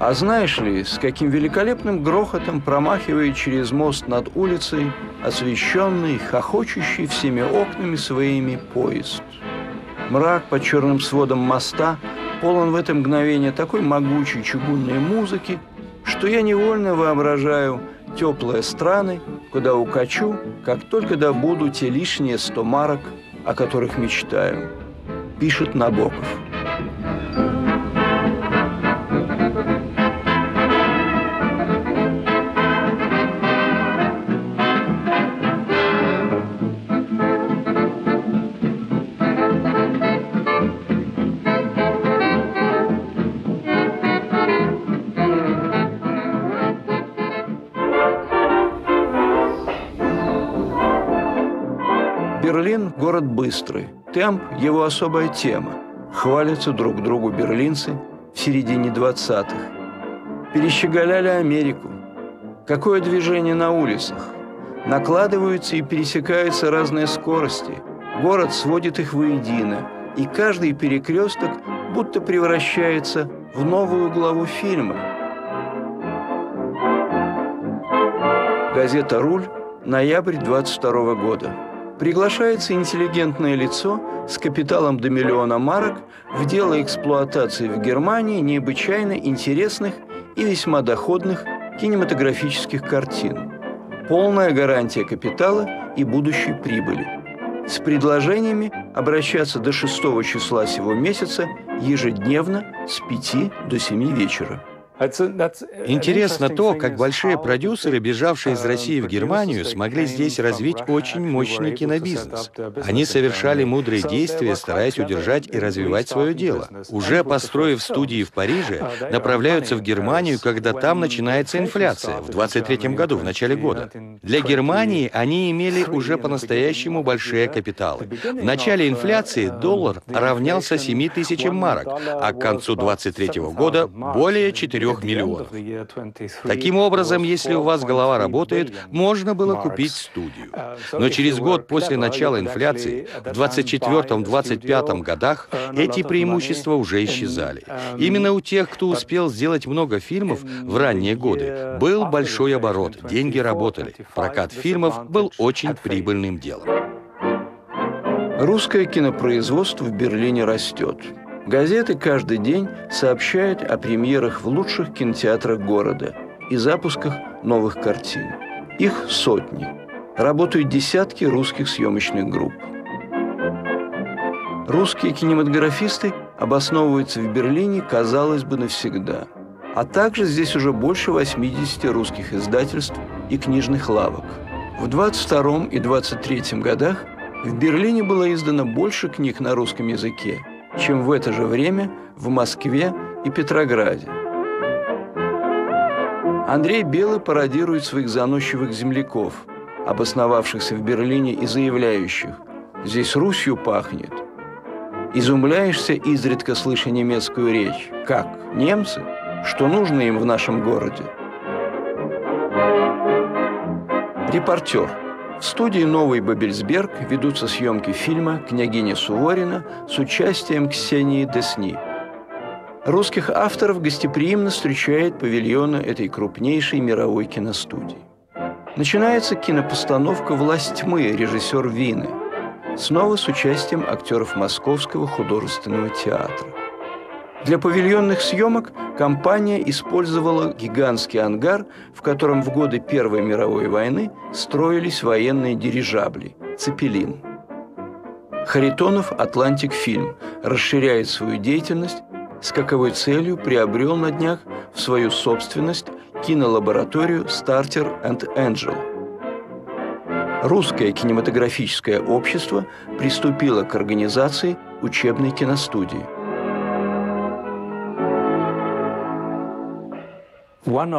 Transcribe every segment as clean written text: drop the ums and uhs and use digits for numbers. А знаешь ли, с каким великолепным грохотом промахивает через мост над улицей освещенный, хохочущий всеми окнами своими поезд. Мрак под черным сводом моста полон в это мгновение такой могучей чугунной музыки, что я невольно воображаю теплые страны, куда укачу, как только добуду те лишние 100 марок, о которых мечтаю, пишет Набоков. Берлин – город быстрый, темп – его особая тема. Хвалятся друг другу берлинцы в середине 20-х. Перещеголяли Америку. Какое движение на улицах? Накладываются и пересекаются разные скорости. Город сводит их воедино, и каждый перекресток будто превращается в новую главу фильма. Газета «Руль», ноябрь 22-го года. Приглашается интеллигентное лицо с капиталом до 1 000 000 марок в дело эксплуатации в Германии необычайно интересных и весьма доходных кинематографических картин. Полная гарантия капитала и будущей прибыли. С предложениями обращаться до 6 числа сего месяца ежедневно с 5 до 7 вечера. Интересно то, как большие продюсеры, бежавшие из России в Германию, смогли здесь развить очень мощный кинобизнес. Они совершали мудрые действия, стараясь удержать и развивать свое дело. Уже построив студии в Париже, направляются в Германию, когда там начинается инфляция, в 1923 году, в начале года. Для Германии они имели уже по-настоящему большие капиталы. В начале инфляции доллар равнялся 7000 марок, а к концу 1923 года более 4 миллионов. Таким образом, если у вас голова работает, можно было купить студию. Но через год после начала инфляции, в 1924-1925 годах, эти преимущества уже исчезали. Именно у тех, кто успел сделать много фильмов в ранние годы, был большой оборот, деньги работали. Прокат фильмов был очень прибыльным делом. Русское кинопроизводство в Берлине растет. Газеты каждый день сообщают о премьерах в лучших кинотеатрах города и запусках новых картин. Их сотни. Работают десятки русских съемочных групп. Русские кинематографисты обосновываются в Берлине, казалось бы, навсегда. А также здесь уже больше 80 русских издательств и книжных лавок. В 1922 и 1923 годах в Берлине было издано больше книг на русском языке, чем в это же время в Москве и Петрограде. Андрей Белый пародирует своих заносчивых земляков, обосновавшихся в Берлине и заявляющих: «Здесь Русью пахнет». Изумляешься, изредка слыша немецкую речь. Как? Немцы? Что нужно им в нашем городе? Репортер. В студии «Новый Бабельсберг» ведутся съемки фильма «Княгиня Суворина» с участием Ксении Десни. Русских авторов гостеприимно встречает павильоны этой крупнейшей мировой киностудии. Начинается кинопостановка «Власть тьмы», режиссер Вины, снова с участием актеров Московского художественного театра. Для павильонных съемок компания использовала гигантский ангар, в котором в годы Первой мировой войны строились военные дирижабли «Цепелин». Харитонов «Атлантик-фильм» расширяет свою деятельность, с каковой целью приобрел на днях в свою собственность кинолабораторию «Стартер энд Энджел». Русское кинематографическое общество приступило к организации учебной киностудии. Один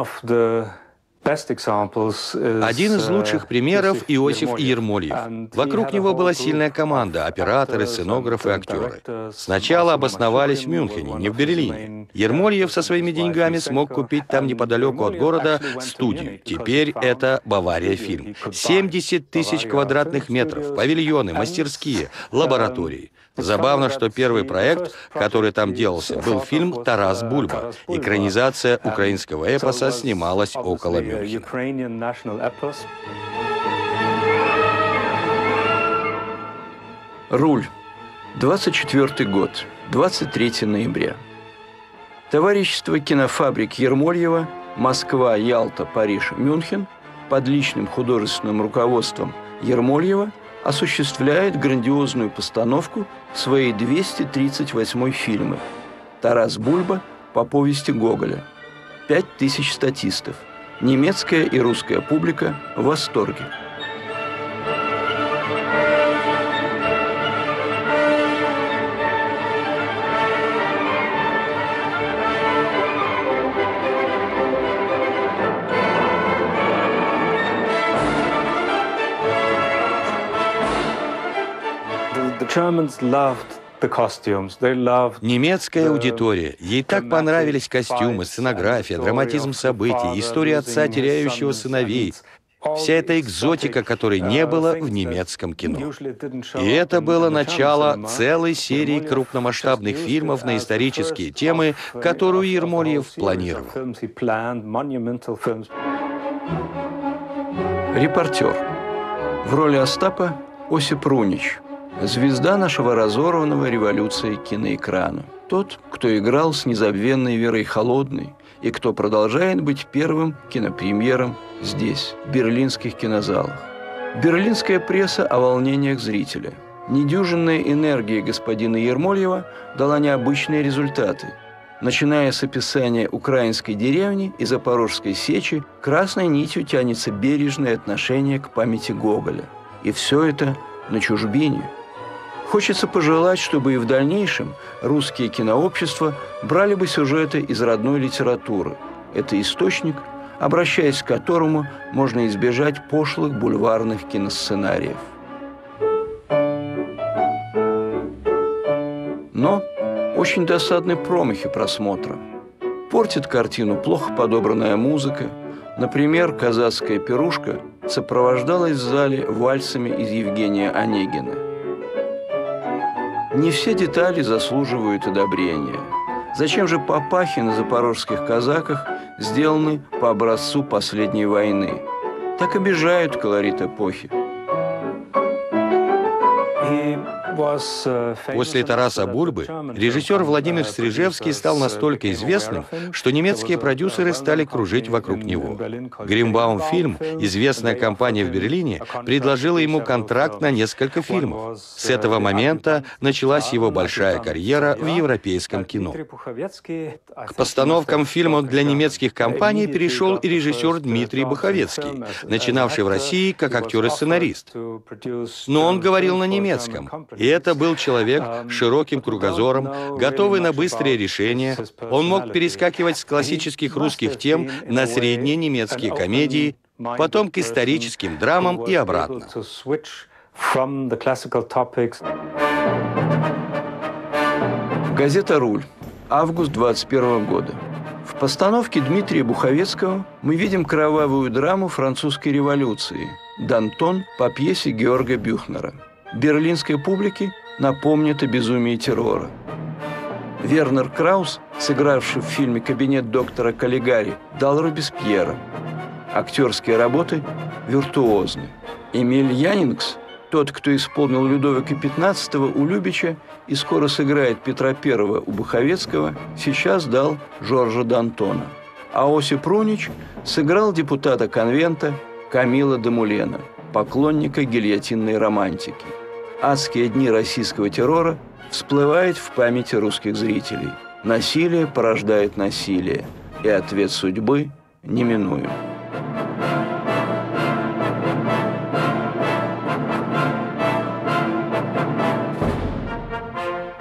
из лучших примеров – Иосиф Ермольев. Вокруг него была сильная команда – операторы, сценографы, актеры. Сначала обосновались в Мюнхене, не в Берлине. Ермольев со своими деньгами смог купить там неподалеку от города студию. Теперь это Bavaria Film. 70 тысяч квадратных метров, павильоны, мастерские, лаборатории. Забавно, что первый проект, который там делался, был фильм «Тарас Бульба». Экранизация украинского эпоса снималась около Мюнхена. Руль. 24-й год. 23 ноября. Товарищество кинофабрик Ермольева Москва, Ялта, Париж, Мюнхен под личным художественным руководством Ермольева осуществляет грандиозную постановку своей 238-й фильмы «Тарас Бульба» по повести Гоголя. 5000 статистов. Немецкая и русская публика в восторге. Немецкая аудитория. Ей так понравились костюмы, сценография, драматизм событий, история отца, теряющего сыновей. Вся эта экзотика, которой не было в немецком кино. И это было начало целой серии крупномасштабных фильмов на исторические темы, которую Ермольев планировал. Репортер. В роли Остапа Осип Рунич. Звезда нашего разорванного революцией киноэкрана. Тот, кто играл с незабвенной Верой Холодной и кто продолжает быть первым кинопремьером здесь, в берлинских кинозалах. Берлинская пресса о волнениях зрителя. Недюжинная энергия господина Ермольева дала необычные результаты. Начиная с описания украинской деревни и Запорожской сечи, красной нитью тянется бережное отношение к памяти Гоголя. И все это на чужбине. Хочется пожелать, чтобы и в дальнейшем русские кинообщества брали бы сюжеты из родной литературы. Это источник, обращаясь к которому можно избежать пошлых бульварных киносценариев. Но очень досадны промахи просмотра. Портит картину плохо подобранная музыка. Например, казацкая пирушка сопровождалась в зале вальсами из Евгения Онегина. Не все детали заслуживают одобрения. Зачем же папахи на запорожских казаках сделаны по образцу последней войны? Так обижают колорит эпохи. После Тараса Бульбы режиссер Владимир Стрижевский стал настолько известным, что немецкие продюсеры стали кружить вокруг него. Гримбаумфильм, известная компания в Берлине, предложила ему контракт на несколько фильмов. С этого момента началась его большая карьера в европейском кино. К постановкам фильмов для немецких компаний перешел и режиссер Дмитрий Буховецкий, начинавший в России как актер и сценарист. Но он говорил на немецком. И это был человек с широким кругозором, готовый на быстрые решения. Он мог перескакивать с классических русских тем на средние немецкие комедии, потом к историческим драмам и обратно. Газета «Руль», август 21 года. В постановке Дмитрия Буховецкого мы видим кровавую драму французской революции «Дантон» по пьесе Георга Бюхнера. Берлинской публике напомнит о безумии террора. Вернер Краус, сыгравший в фильме «Кабинет доктора Калигари», дал Робеспьера. Актерские работы виртуозны. Эмиль Янингс, тот, кто исполнил Людовика XV у Любича и скоро сыграет Петра I у Буховецкого, сейчас дал Жоржа Дантона. А Осип Рунич сыграл депутата конвента Камила Демулена, поклонника гильотинной романтики. «Адские дни российского террора» всплывает в памяти русских зрителей. Насилие порождает насилие, и ответ судьбы неминуем.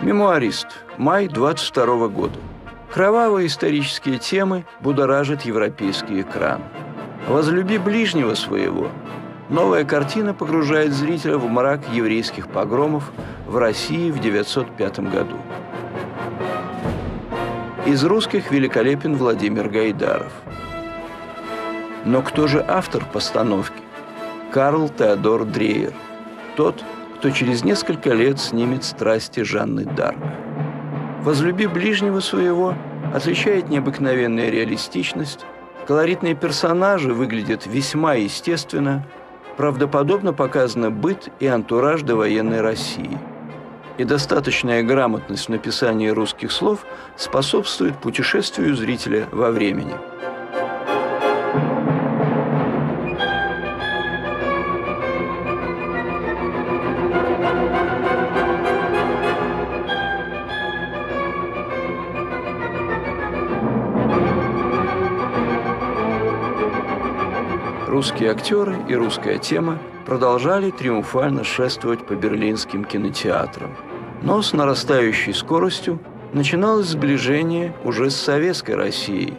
Мемуарист. Май 22 года. Кровавые исторические темы будоражат европейский экран. «Возлюби ближнего своего». Новая картина погружает зрителя в мрак еврейских погромов в России в 1905 году. Из русских великолепен Владимир Гайдаров. Но кто же автор постановки? Карл Теодор Дрейер. Тот, кто через несколько лет снимет «Страсти Жанны Дарк». «Возлюби ближнего своего» отличает необыкновенная реалистичность, колоритные персонажи выглядят весьма естественно, правдоподобно показаны быт и антураж довоенной России. И достаточная грамотность в написании русских слов способствует путешествию зрителя во времени. Русские актеры и русская тема продолжали триумфально шествовать по берлинским кинотеатрам. Но с нарастающей скоростью начиналось сближение уже с советской Россией,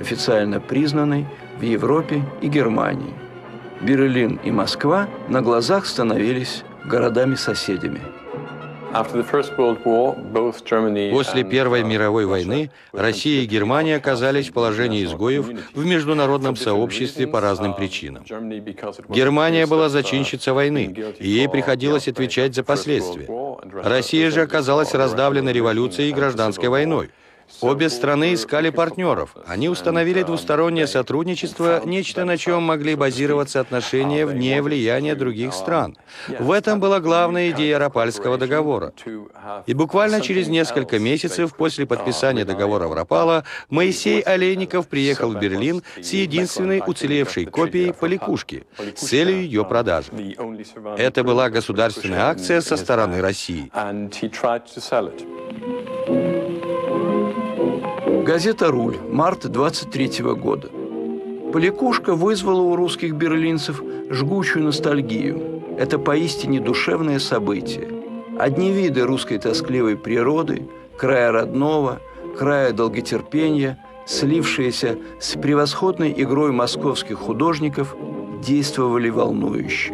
официально признанной в Европе и Германии. Берлин и Москва на глазах становились городами-соседями. После Первой мировой войны Россия и Германия оказались в положении изгоев в международном сообществе по разным причинам. Германия была зачинщица войны, и ей приходилось отвечать за последствия. Россия же оказалась раздавлена революцией и гражданской войной. Обе страны искали партнеров. Они установили двустороннее сотрудничество, нечто, на чем могли базироваться отношения вне влияния других стран. В этом была главная идея Рапальского договора. И буквально через несколько месяцев после подписания договора в Рапале Моисей Олейников приехал в Берлин с единственной уцелевшей копией «Поликушки» с целью ее продажи. Это была государственная акция со стороны России. Газета «Руль», март 23-го года. «Поликушка» вызвала у русских берлинцев жгучую ностальгию. Это поистине душевное событие. Одни виды русской тоскливой природы, края родного, края долготерпения, слившиеся с превосходной игрой московских художников, действовали волнующе.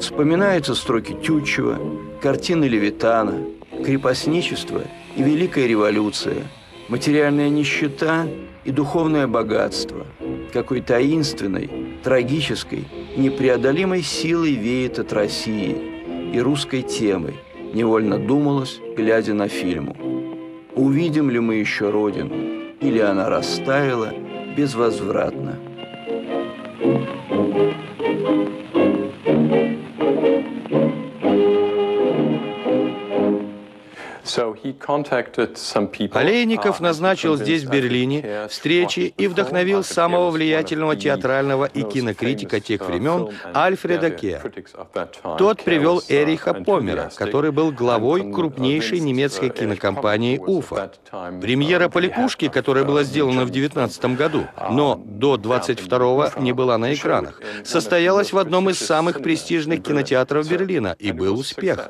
Вспоминаются строки Тютчева, картины Левитана, крепостничество и Великая революция, материальная нищета и духовное богатство, какой таинственной, трагической, непреодолимой силой веет от России и русской темы, невольно думалось, глядя на фильму. Увидим ли мы еще Родину, или она растаяла безвозвратно? Олейников назначил здесь, в Берлине, встречи и вдохновил самого влиятельного театрального и кинокритика тех времен Альфреда Кеа. Тот привел Эриха Поммера, который был главой крупнейшей немецкой кинокомпании «Уфа». Премьера «Поликушки», которая была сделана в 19 году, но до 22-го не была на экранах, состоялась в одном из самых престижных кинотеатров Берлина и был успех.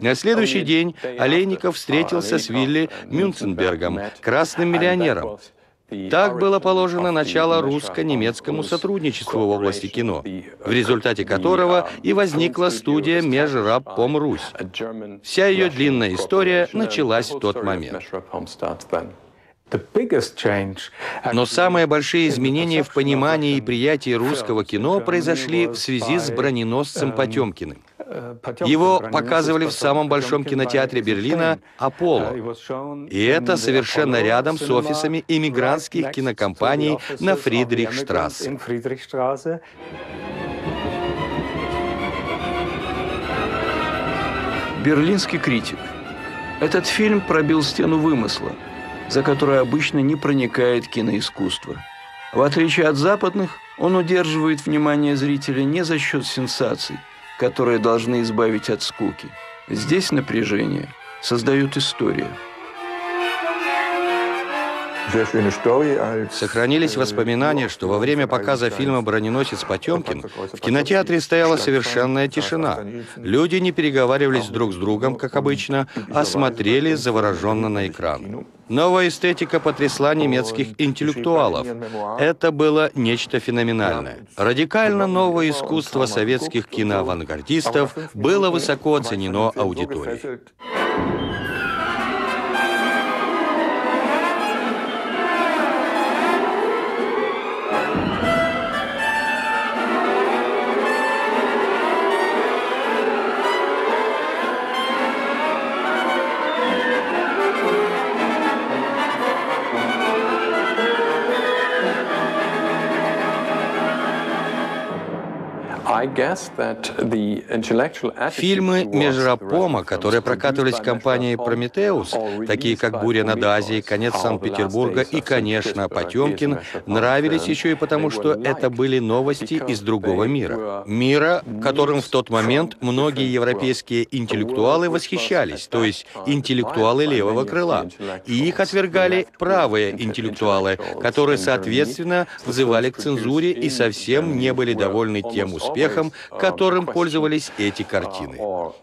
На следующий день Олейников встретился с Вилли Мюнценбергом, красным миллионером. Так было положено начало русско-немецкому сотрудничеству в области кино, в результате которого и возникла студия «Межраппомрусь». Вся ее длинная история началась в тот момент. Но самые большие изменения в понимании и приятии русского кино произошли в связи с «Броненосцем Потемкиным». Его показывали в самом большом кинотеатре Берлина «Аполло». И это совершенно рядом с офисами иммигрантских кинокомпаний на Фридрихштрассе. Берлинский критик. Этот фильм пробил стену вымысла, за которой обычно не проникает киноискусство. В отличие от западных, он удерживает внимание зрителя не за счет сенсаций, которые должны избавить от скуки. Здесь напряжение создает история. Сохранились воспоминания, что во время показа фильма «Броненосец Потемкин» в кинотеатре стояла совершенная тишина. Люди не переговаривались друг с другом, как обычно, а смотрели завороженно на экран. Новая эстетика потрясла немецких интеллектуалов. Это было нечто феноменальное. Радикально новое искусство советских киноавангардистов было высоко оценено аудиторией. Фильмы Межрапома, которые прокатывались компанией «Прометеус», такие как «Буря над Азией», «Конец Санкт-Петербурга» и, конечно, «Потемкин», нравились еще и потому, что это были новости из другого мира. Мира, которым в тот момент многие европейские интеллектуалы восхищались, то есть интеллектуалы левого крыла. И их отвергали правые интеллектуалы, которые, соответственно, взывали к цензуре и совсем не были довольны тем успехом, которым пользовались эти картины.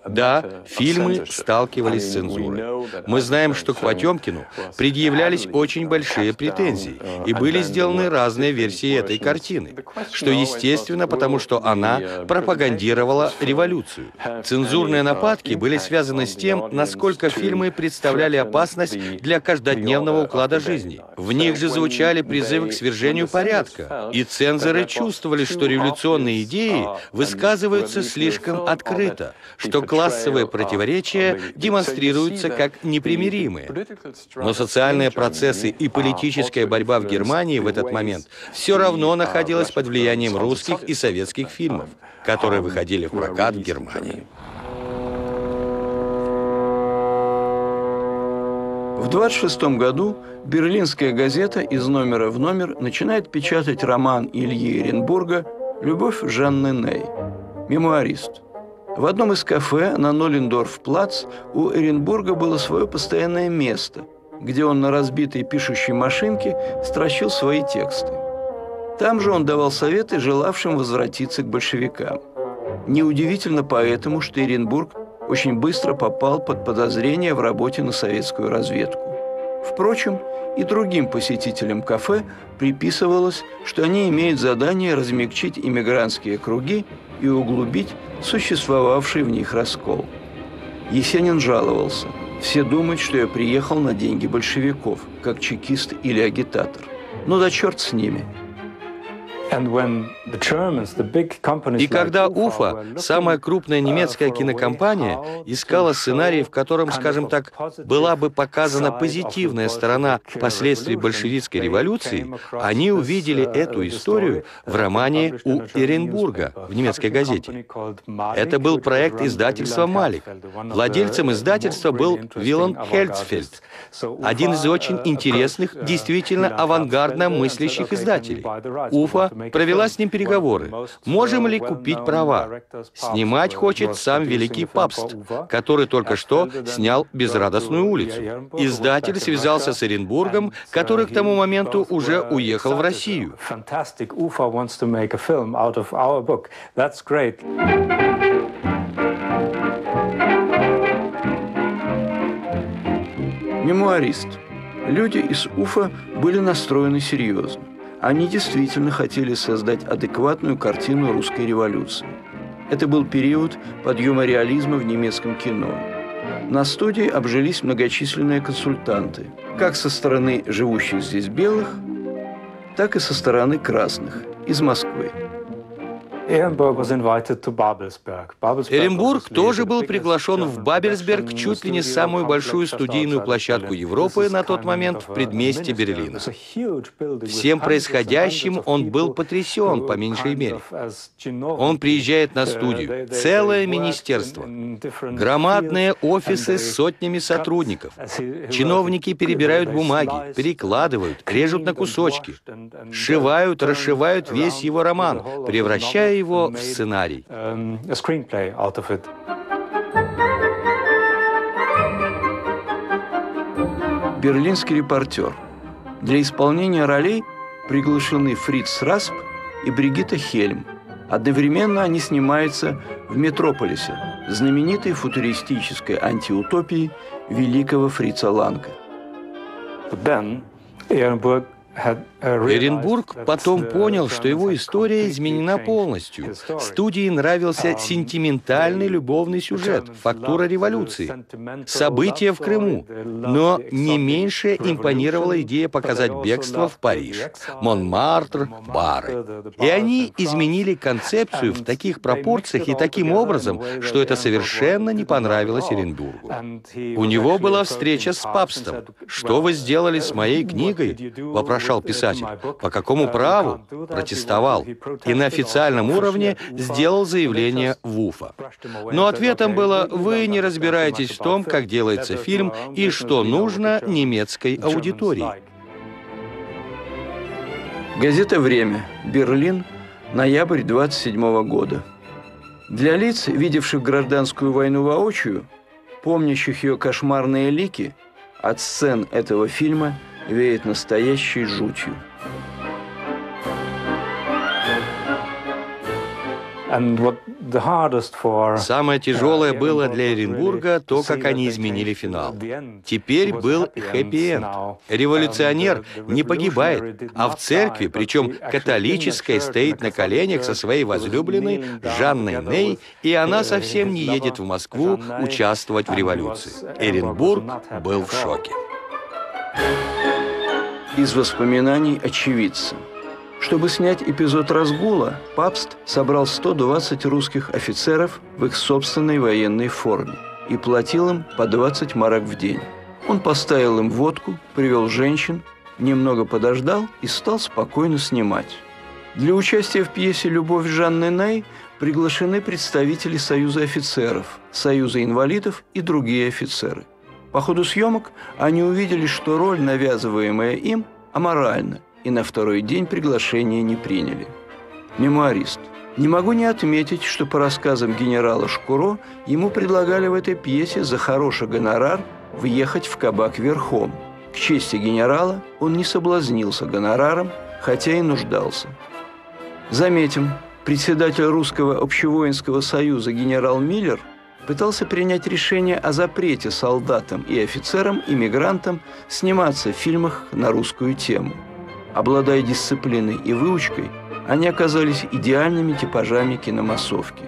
Да, фильмы сталкивались с цензурой. Мы знаем, что к Потемкину предъявлялись очень большие претензии, и были сделаны разные версии этой картины, что естественно, потому что она пропагандировала революцию. Цензурные нападки были связаны с тем, насколько фильмы представляли опасность для каждодневного уклада жизни. В них же звучали призывы к свержению порядка, и цензоры чувствовали, что революционные идеи высказываются слишком открыто, что классовые противоречия демонстрируются как непримиримые. Но социальные процессы и политическая борьба в Германии в этот момент все равно находилась под влиянием русских и советских фильмов, которые выходили в прокат в Германии. В 1926 году берлинская газета из номера в номер начинает печатать роман Ильи Эренбурга «Любовь Жанны Ней. Мемуарист». В одном из кафе на Ноллендорф-плац у Эренбурга было свое постоянное место, где он на разбитой пишущей машинке строчил свои тексты. Там же он давал советы желавшим возвратиться к большевикам. Неудивительно поэтому, что Эренбург очень быстро попал под подозрение в работе на советскую разведку. Впрочем, и другим посетителям кафе приписывалось, что они имеют задание размягчить иммигрантские круги и углубить существовавший в них раскол. Есенин жаловался: «Все думают, что я приехал на деньги большевиков, как чекист или агитатор. Но да черт с ними». И когда Уфа, самая крупная немецкая кинокомпания, искала сценарий, в котором, скажем так, была бы показана позитивная сторона последствий большевистской революции, они увидели эту историю в романе у Эренбурга в немецкой газете. Это был проект издательства «Малик». Владельцем издательства был Виланд Хельцфельд, один из очень интересных, действительно авангардно мыслящих издателей. Уфа провела с ним переговоры. Можем ли купить права? Снимать хочет сам великий Пабст, который только что снял «Безрадостную улицу». Издатель связался с Эренбургом, который к тому моменту уже уехал в Россию. Мемуарист. Люди из Уфа были настроены серьезно. Они действительно хотели создать адекватную картину русской революции. Это был период подъема реализма в немецком кино. На студии обжились многочисленные консультанты, как со стороны живущих здесь белых, так и со стороны красных, из Москвы. Эренбург тоже был приглашен в Бабельсберг, чуть ли не самую большую студийную площадку Европы на тот момент, в предместье Берлина. Всем происходящим он был потрясен, по меньшей мере. Он приезжает на студию. Целое министерство. Громадные офисы с сотнями сотрудников. Чиновники перебирают бумаги, перекладывают, режут на кусочки. Сшивают, расшивают весь его роман, превращая его в сценарий. Берлинский репортер. Для исполнения ролей приглашены Фриц Расп и Бригитта Хельм. Одновременно они снимаются в «Метрополисе», знаменитой футуристической антиутопии великого Фрица Ланга. Эренбург потом понял, что его история изменена полностью. Студии нравился сентиментальный любовный сюжет, фактура революции, события в Крыму. Но не меньше импонировала идея показать бегство в Париж, Монмартр, бары. И они изменили концепцию в таких пропорциях и таким образом, что это совершенно не понравилось Эренбургу. У него была встреча с Пабстом. «Что вы сделали с моей книгой?» — вопрошал писатель, по какому праву протестовал и на официальном уровне сделал заявление в Уфа. Но ответом было: вы не разбираетесь в том, как делается фильм и что нужно немецкой аудитории. Газета «Время», Берлин, ноябрь 27-го года. Для лиц, видевших гражданскую войну воочию, помнящих ее кошмарные лики, от сцен этого фильма веет настоящей жутью. Самое тяжелое было для Эренбурга то, как они изменили финал. Теперь был хэппи-энд. Революционер не погибает, а в церкви, причем католической, стоит на коленях со своей возлюбленной Жанной Ней, и она совсем не едет в Москву участвовать в революции. Эренбург был в шоке. Из воспоминаний очевидца. Чтобы снять эпизод разгула, Пабст собрал 120 русских офицеров в их собственной военной форме и платил им по 20 марок в день. Он поставил им водку, привел женщин, немного подождал и стал спокойно снимать. Для участия в пьесе «Любовь Жанны Ней» приглашены представители Союза офицеров, Союза инвалидов и другие офицеры. По ходу съемок они увидели, что роль, навязываемая им, аморальна, и на второй день приглашение не приняли. Мемуарист. Не могу не отметить, что по рассказам генерала Шкуро ему предлагали в этой пьесе за хороший гонорар въехать в кабак верхом. К чести генерала, он не соблазнился гонораром, хотя и нуждался. Заметим, председатель Русского общевоинского союза генерал Миллер пытался принять решение о запрете солдатам и офицерам-иммигрантам сниматься в фильмах на русскую тему. Обладая дисциплиной и выучкой, они оказались идеальными типажами киномассовки.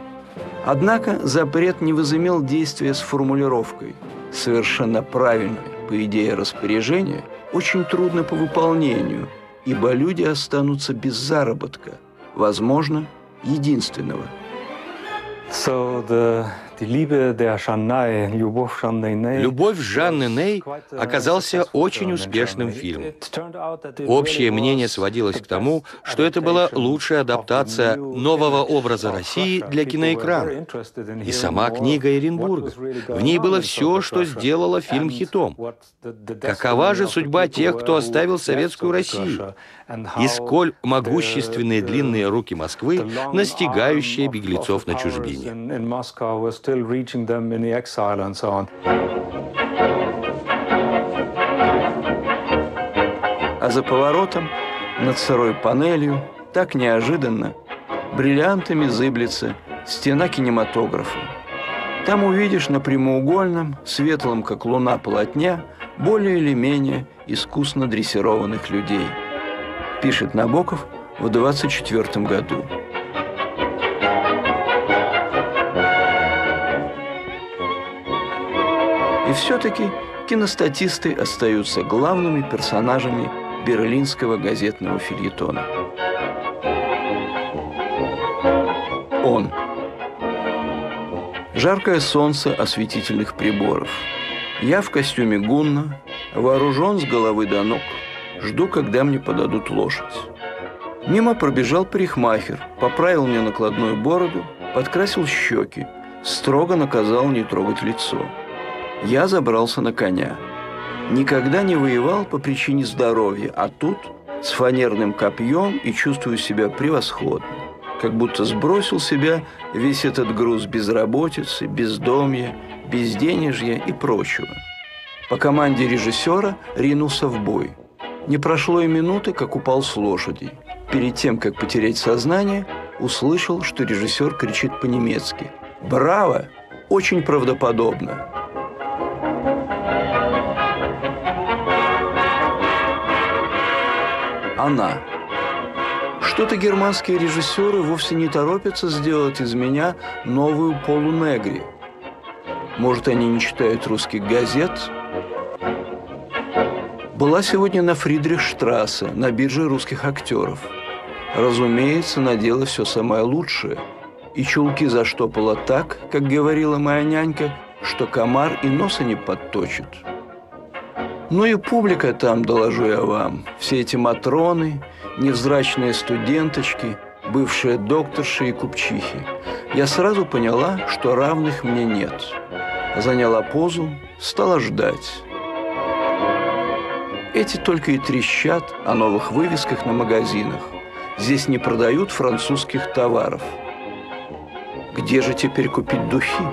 Однако запрет не возымел действия с формулировкой «совершенно правильное, по идее, распоряжение очень трудно по выполнению, ибо люди останутся без заработка, возможно, единственного». «Любовь Жанны Ней» оказался очень успешным фильмом. Общее мнение сводилось к тому, что это была лучшая адаптация нового образа России для киноэкрана. И сама книга Эренбурга. В ней было все, что сделало фильм хитом. Какова же судьба тех, кто оставил советскую Россию? И сколь могущественные длинные руки Москвы, настигающие беглецов на чужбине. А за поворотом, над сырой панелью, так неожиданно, бриллиантами зыблется стена кинематографа. Там увидишь на прямоугольном, светлом, как луна, полотня более или менее искусно дрессированных людей, пишет Набоков в 1924 году. И все-таки киностатисты остаются главными персонажами берлинского газетного фельетона. Он. Жаркое солнце осветительных приборов. Я в костюме гунна, вооружен с головы до ног. Жду, когда мне подадут лошадь. Мимо пробежал парикмахер, поправил мне накладную бороду, подкрасил щеки, строго наказал не трогать лицо. Я забрался на коня. Никогда не воевал по причине здоровья, а тут с фанерным копьем и чувствую себя превосходно. Как будто сбросил с себя весь этот груз безработицы, бездомья, безденежья и прочего. По команде режиссера ринулся в бой. Не прошло и минуты, как упал с лошади. Перед тем, как потерять сознание, услышал, что режиссер кричит по-немецки: «Браво! Очень правдоподобно!» Она. Что-то германские режиссеры вовсе не торопятся сделать из меня новую Полу Негри. Может, они не читают русских газет? Была сегодня на Фридрихштрассе, на бирже русских актеров. Разумеется, надела все самое лучшее. И чулки заштопала так, как говорила моя нянька, что комар и носа не подточит. Ну и публика там, доложу я вам. Все эти матроны, невзрачные студенточки, бывшие докторши и купчихи. Я сразу поняла, что равных мне нет. Заняла позу, стала ждать. Эти только и трещат о новых вывесках на магазинах. Здесь не продают французских товаров. Где же теперь купить духи?